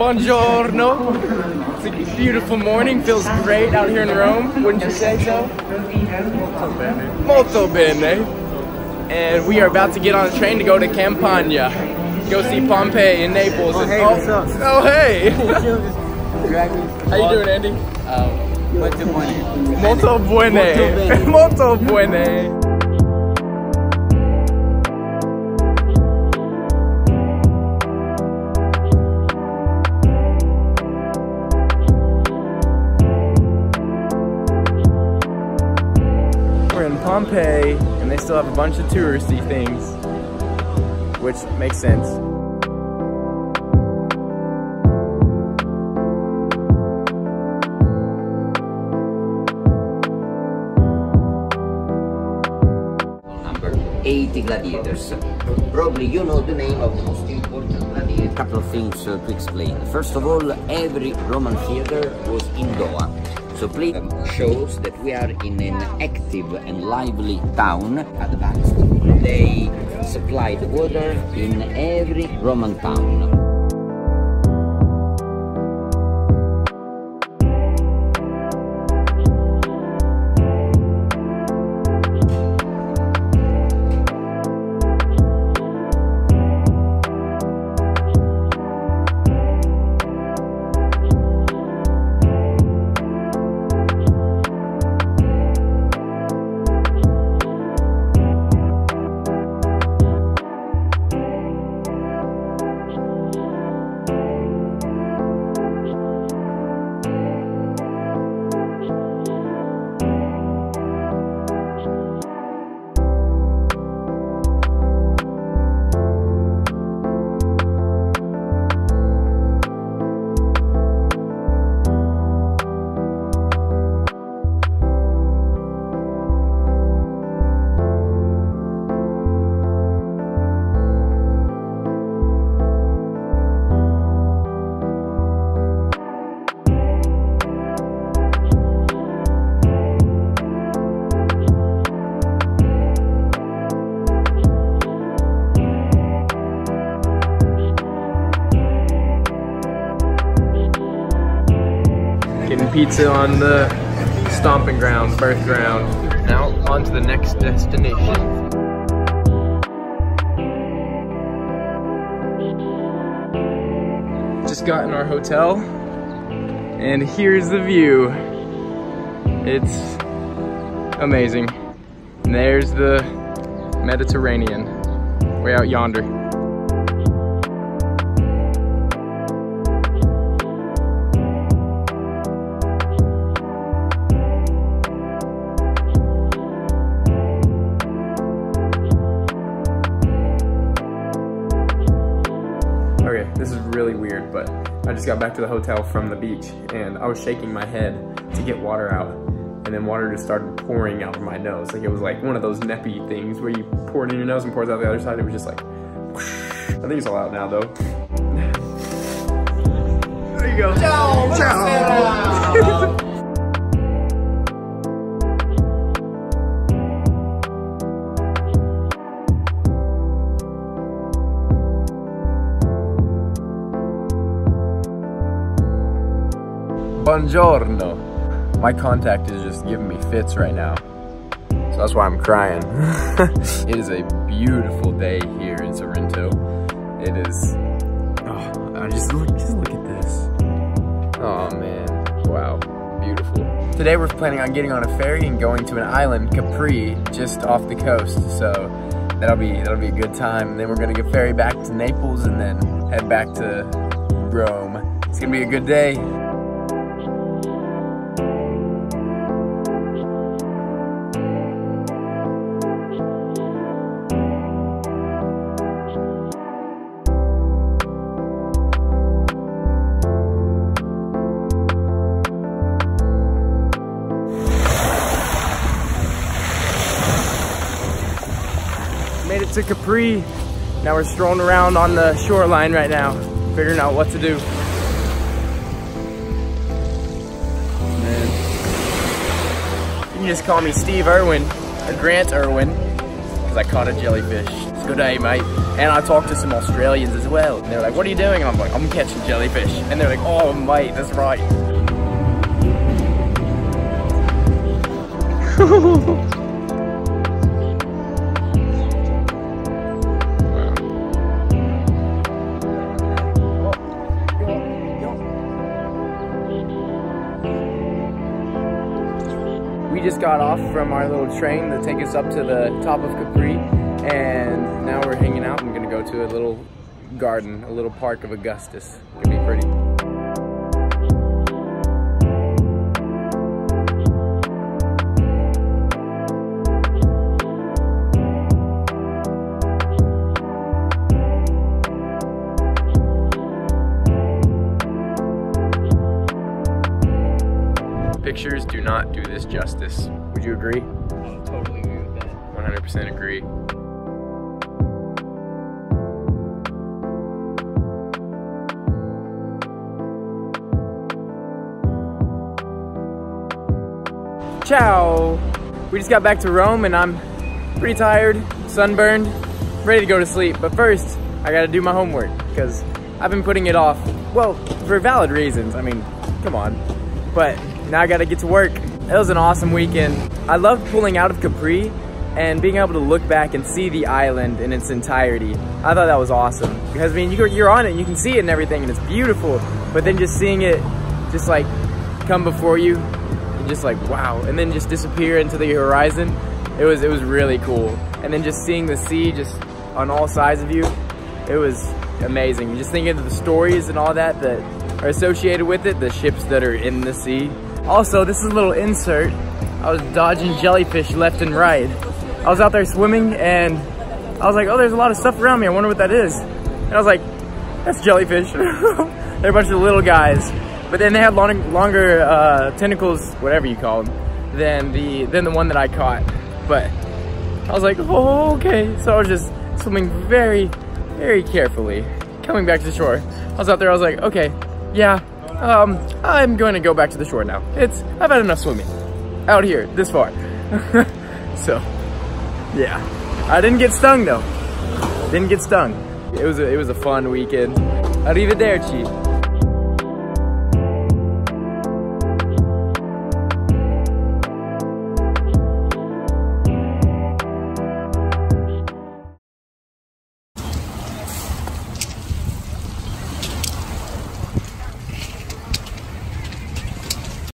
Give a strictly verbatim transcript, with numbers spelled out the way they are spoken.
Buongiorno. It's a beautiful morning. Feels great out here in Rome. Wouldn't you say so? Molto bene. Molto bene. And we are about to get on a train to go to Campania. Go see Pompeii in Naples. Oh, hey, what's up? Oh, hey. How you doing, Andy? Uh, molto buone. Molto buone. Molto buone. Pompeii, and they still have a bunch of touristy things, which makes sense. Number eighty gladiators. Probably you know the name of the most important gladiator. A couple of things uh, to explain. First of all, every Roman theater was in Doha. So please um, shows that we are in an active and lively town. At the back, they supplied water in every Roman town. Getting pizza on the stomping ground, birth ground. Now on to the next destination. Just got in our hotel, and here's the view. It's amazing. And there's the Mediterranean, way out yonder. This is really weird, but I just got back to the hotel from the beach and I was shaking my head to get water out, and then water just started pouring out of my nose. Like it was like one of those neppy things where you pour it in your nose and pours out the other side. It was just like, whoosh. I think it's all out now though. There you go. Ciao. Ciao. Buongiorno. My contact is just giving me fits right now, so that's why I'm crying. It is a beautiful day here in Sorrento. It is, oh, I just look, just look at this. Oh man, wow, beautiful. Today we're planning on getting on a ferry and going to an island, Capri, just off the coast. So that'll be, that'll be a good time. And then we're gonna get ferry back to Naples and then head back to Rome. It's gonna be a good day. Made it to Capri. Now we're strolling around on the shoreline right now, figuring out what to do. Man. You can just call me Steve Irwin, or Grant Irwin, because I caught a jellyfish. It's day, mate. And I talked to some Australians as well. And they were like, what are you doing? And I'm like, I'm catching jellyfish. And they're like, oh, mate, that's right. We just got off from our little train that takes us up to the top of Capri, and now we're hanging out. I'm gonna go to a little garden, a little park of Augustus. It's gonna be pretty. Pictures do not do this justice. Would you agree? I totally agree with that. one hundred percent agree. Ciao! We just got back to Rome and I'm pretty tired, sunburned, ready to go to sleep. But first, I gotta do my homework because I've been putting it off, well, for valid reasons. I mean, come on. But now I gotta get to work. It was an awesome weekend. I loved pulling out of Capri and being able to look back and see the island in its entirety. I thought that was awesome. Because I mean, you're on it and you can see it and everything and it's beautiful, but then just seeing it just like come before you and just like, wow. And then just disappear into the horizon. It was, it was really cool. And then just seeing the sea just on all sides of you, it was amazing. Just thinking of the stories and all that that are associated with it, the ships that are in the sea. Also, this is a little insert. I was dodging jellyfish left and right. I was out there swimming and I was like, oh, there's a lot of stuff around me. I wonder what that is. And I was like, that's jellyfish. They're a bunch of little guys. But then they had long, longer uh, tentacles, whatever you call them, than the, than the one that I caught. But I was like, oh, okay. So I was just swimming very, very carefully. Coming back to shore, I was out there, I was like, okay, yeah. Um, I'm going to go back to the shore now. It's, I've had enough swimming out here this far. So, yeah, I didn't get stung though. Didn't get stung. It was a, it was a fun weekend. Arrivederci.